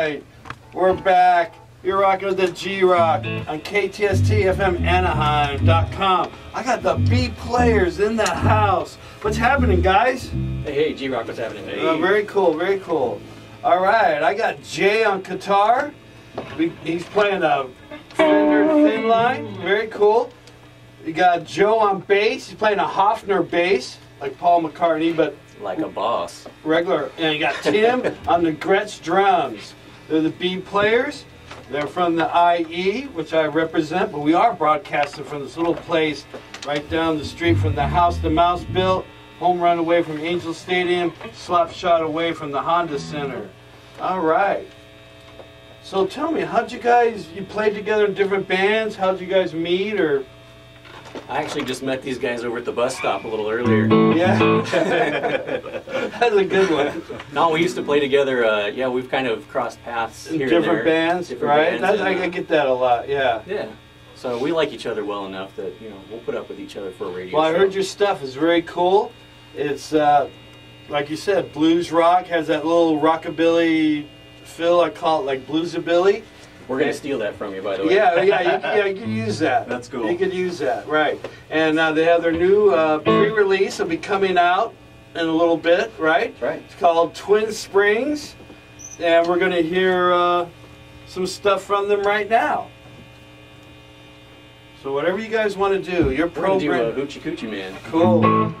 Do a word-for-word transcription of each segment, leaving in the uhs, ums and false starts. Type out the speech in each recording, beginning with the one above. right, we're back. You're rocking with the G-Rock on K T S T F M Anaheim dot com. I got the B Players in the house. What's happening, guys? Hey, hey, G-Rock, what's happening? Hey. Uh, very cool, very cool. All right, I got Jay on guitar. We, he's playing a Fender Thin Line. Very cool. You got Joe on bass. He's playing a Hofner bass, like Paul McCartney, but like a boss. Regular. And you got Tim on the Gretsch drums. They're the B Players. They're from the I E, which I represent, but we are broadcasting from this little place right down the street from the house the mouse built, home run away from Angel Stadium, slap shot away from the Honda Center. All right. So tell me, how'd you guys, you played together in different bands? How'd you guys meet? Or I actually just met these guys over at the bus stop a little earlier. Yeah, that's a good one. No, we used to play together. Uh, yeah, we've kind of crossed paths here different and there. Bands, different right? bands, right? I get that a lot. Yeah. Yeah. So we like each other well enough that you know we'll put up with each other for a radio. Well, show. I heard your stuff is very cool. It's uh, like you said, blues rock, has that little rockabilly feel. I call it like bluesabilly. We're going to steal that from you, by the way. Yeah, yeah, you, yeah, you can use that. That's cool. You can use that, right. And uh, they have their new uh, pre-release. It'll be coming out in a little bit, right? Right. It's called Twin Springs. And we're going to hear uh, some stuff from them right now. So whatever you guys want to do, your program. We're going to do a Hoochie Coochie Man. Cool.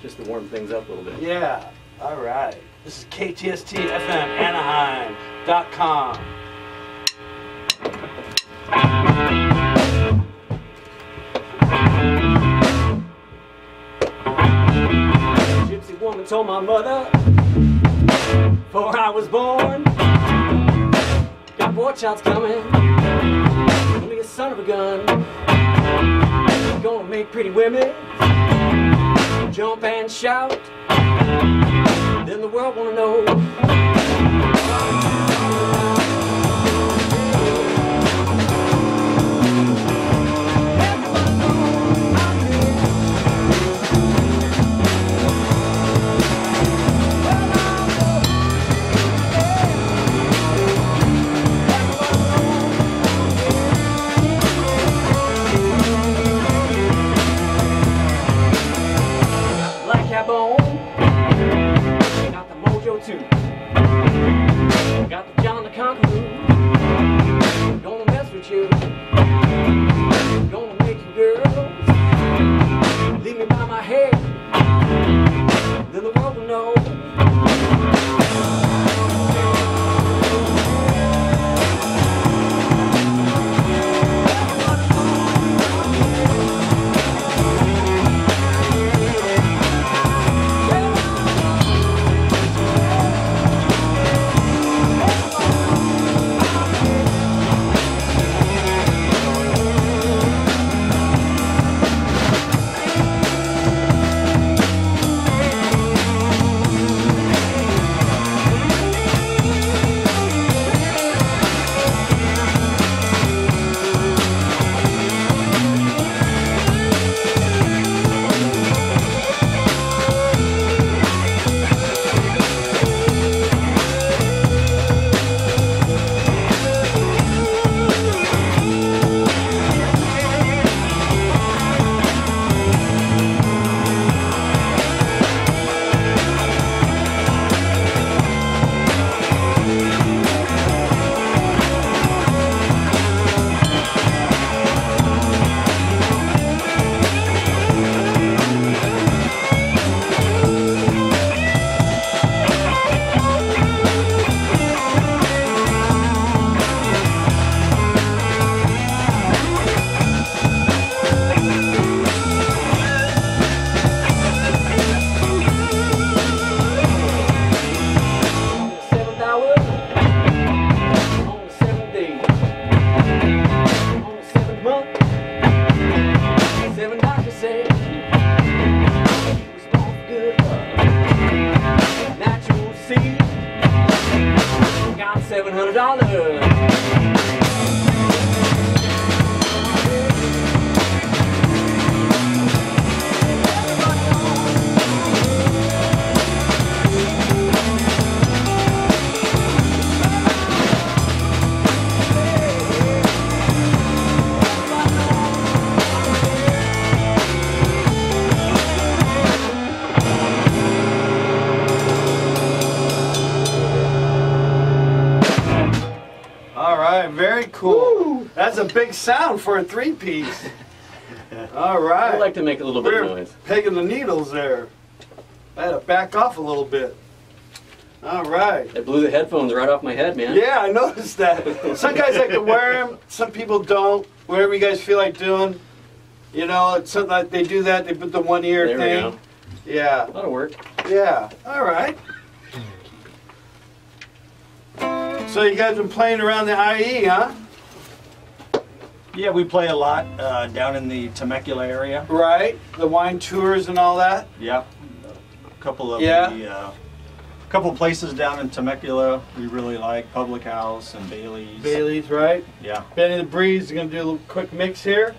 Just to warm things up a little bit. Yeah. All right. This is K T S T F M, Anaheim dot com. Gypsy woman told my mother before I was born, got four child's coming, gonna be a son of a gun, gonna make pretty women jump and shout, then the world wanna know. very cool. Woo. That's a big sound for a three-piece. All right. I'd like to make a little bit We're of noise. Pegging the needles there. I had to back off a little bit. All right. It blew the headphones right off my head, man. Yeah, I noticed that. Some guys like to wear them. Some people don't. Whatever you guys feel like doing. You know, it's something like they do that. They put the one ear there thing. We go. Yeah. That'll work. Yeah. All right. So you guys been playing around the I E, huh? Yeah, we play a lot uh, down in the Temecula area. Right. The wine tours and all that. Yeah. A couple of yeah. the, uh, a couple of places down in Temecula we really like, Public House and Bailey's. Bailey's, right? Yeah. Benny the Breeze is going to do a little quick mix here.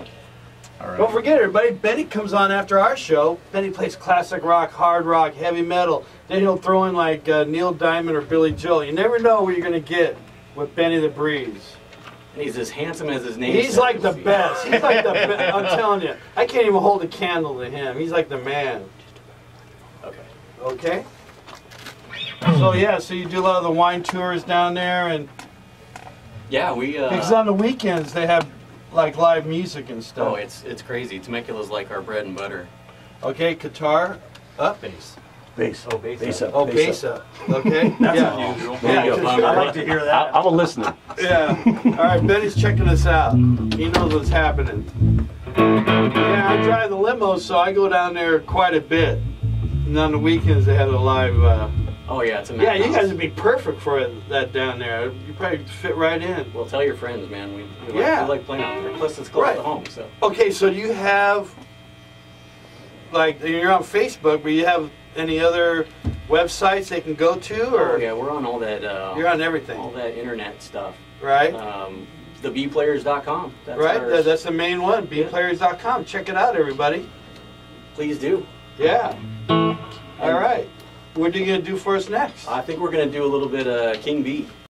All right. Don't forget, everybody, Benny comes on after our show. Benny plays classic rock, hard rock, heavy metal. Then he'll throw in like uh, Neil Diamond or Billy Joel. You never know what you're going to get with Benny the Breeze. And he's as handsome as his name. He's like the best. He's like the best. I'm telling you. I can't even hold a candle to him. He's like the man. Okay. Okay? So, yeah, so you do a lot of the wine tours down there. And yeah, we... Uh, because on the weekends they have... like live music and stuff. Oh, it's it's crazy. Temecula's like our bread and butter. Okay, guitar up, bass. Bass. Oh, bass, bass up. up. Oh, bass, bass up. up. Okay. That's yeah. unusual. Yeah, yeah, I like to hear that. I, I'm a listener. Yeah. All right, Benny's checking us out. He knows what's happening. Yeah, I drive the limo, so I go down there quite a bit. And on the weekends they have a live. Uh, Oh yeah, it's amazing. Yeah, you guys would be perfect for it, that down there. You probably fit right in. Well, tell your friends, man. We, we, yeah. like, we like playing out there. Plus, it's close right. to home. So. Okay, so do you have, like, you're on Facebook, but you have any other websites they can go to? Or? Oh yeah, we're on all that. Uh, you're on everything. All that internet stuff. Right. Um, the b players dot com. That's right. Ours. That's the main one. b players dot com. Check it out, everybody. Please do. Yeah. All right. What are you going to do for us next? I think we're going to do a little bit of King B.